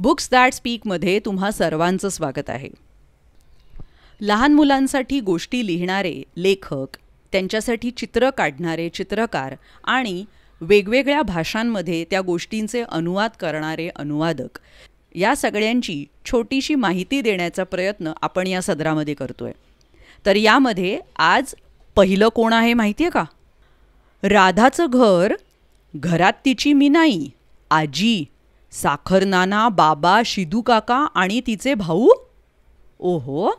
Books that स्पीकमध्ये तुम्हा सर्वांचं स्वागत आहे. लहान मुलांसाठी गोष्टी लिहिणारे लेखक, त्यांच्यासाठी चित्र काढणारे चित्रकार आणि वेगवेगळ्या भाषांमध्ये त्या गोष्टींचे अनुवाद करणारे अनुवादक, या सगळ्यांची छोटीशी माहिती देण्याचा प्रयत्न आपण या सदरामध्ये करतोय. तर यामध्ये आज पहिलं कोण आहे माहिती आहे का? राधाचं घर, घरात तिची मिनाई, आजी, साखर नाना, बाबा, शिदू काका आणि तिचे भाऊ. ओहो,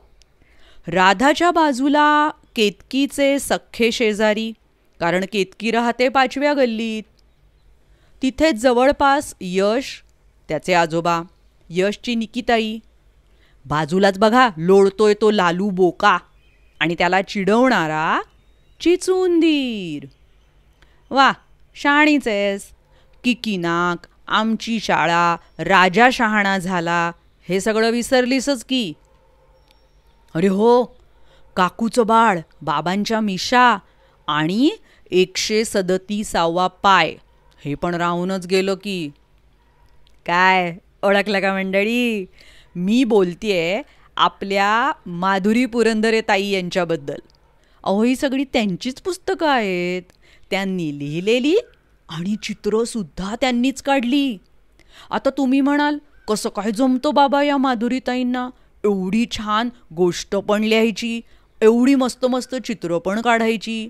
राधाच्या बाजूला केतकीचे सख्खे शेजारी, कारण केतकी राहते 5व्या गल्लीत. तिथे जवळपास यश, त्याचे आजोबा, यशची निकिताई, बाजूलाच बघा लोळतोय तो लालू बोका आणि त्याला चिडवणारा चिचुंदीर. वा, शाणीचेस. किकीनाक, आमची शाळा, राजा शहाणा झाला, हे सगळं विसरलीसच की. अरे हो, काकूचं बाळ, बाबांच्या मिशा आणि 137वा पाय, हे पण राहूनच गेलं की. काय ओळखलं का मंडळी? मी बोलतेय आपल्या माधुरी पुरंदरे ताई यांच्याबद्दल. अहो, ही सगळी त्यांचीच पुस्तकं आहेत, त्यांनी लिहिलेली आणि चित्रंसुद्धा त्यांनीच काढली. आता तुम्ही म्हणाल, कसं काय जमतो बाबा या माधुरीताईंना एवढी छान गोष्ट पण लिहायची, एवढी मस्त मस्त चित्रं पण काढायची.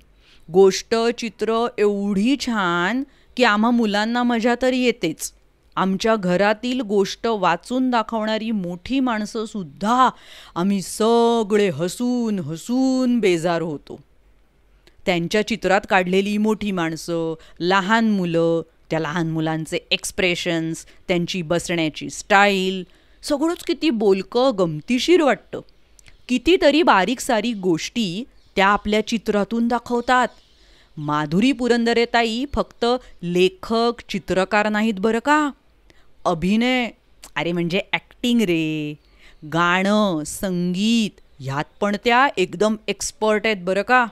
गोष्ट चित्र एवढी छान की आम्हा मुलांना मजा तर येतेच. आमच्या घरातील गोष्ट वाचून दाखवणारी मोठी माणसंसुद्धा आम्ही सगळे हसून हसून बेजार होतो. त्यांच्या चित्रात काढलेली मोठी माणसं, लहान मुलं, त्या लहान मुलांचे एक्सप्रेशन्स, त्यांची बसण्याची स्टाईल, सगळंच किती बोलकं गमतीशीर वाटतं. कितीतरी बारीक सारीक गोष्टी त्या आपल्या चित्रातून दाखवतात. माधुरी पुरंदरे ताई फक्त लेखक, चित्रकार नाहीत बरं का. अभिनय, अरे म्हणजे ॲक्टिंग रे, गाणं, संगीत ह्यात पण त्या एकदम एक्सपर्ट आहेत बरं का.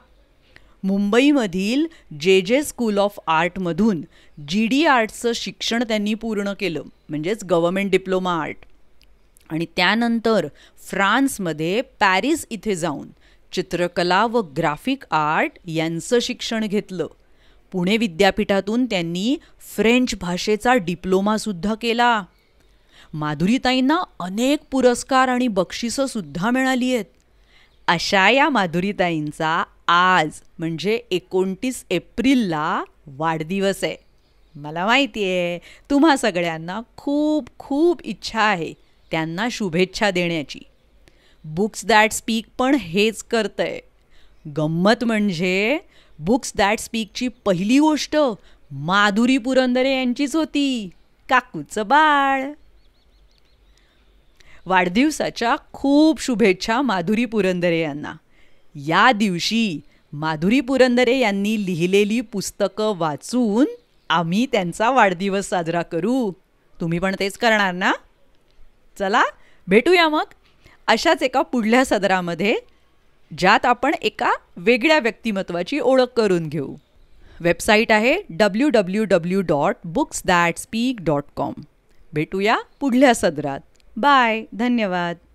मुंबईमधील JJ स्कूल ऑफ आर्टमधून GD आर्टचं शिक्षण त्यांनी पूर्ण केलं, म्हणजेच गव्हर्मेंट डिप्लोमा आर्ट. आणि त्यानंतर फ्रान्समध्ये पॅरिस इथे जाऊन चित्रकला व ग्राफिक आर्ट यांचं शिक्षण घेतलं. पुणे विद्यापीठातून त्यांनी फ्रेंच भाषेचा डिप्लोमासुद्धा केला. माधुरीताईंना अनेक पुरस्कार आणि बक्षिसंसुद्धा मिळाली आहेत. अशा या माधुरीताईंचा आज म्हणजे 29 एप्रिलला वाढदिवस आहे. मला माहिती आहे तुम्हा सगळ्यांना खूप खूप इच्छा आहे त्यांना शुभेच्छा देण्याची. बुक्स दॅट स्पीक पण हेच करतंय. गंमत म्हणजे बुक्स दॅट स्पीकची पहिली गोष्ट माधुरी पुरंदरे यांचीच होती, काकूचं बाळ. वाढदिवसाच्या खूप शुभेच्छा माधुरी पुरंदरे यांना. या दिवशी माधुरी पुरंदरे यांनी लिहिलेली पुस्तकं वाचून आम्ही त्यांचा वाढदिवस साजरा करू. तुम्ही पण तेच करणार ना? चला भेटूया मग अशाच एका पुढल्या सदरामध्ये, ज्यात आपण एका वेगळ्या व्यक्तिमत्वाची ओळख करून घेऊ. वेबसाईट आहे www.booksthatspeak.com. भेटूया पुढल्या सदरात. बाय, धन्यवाद.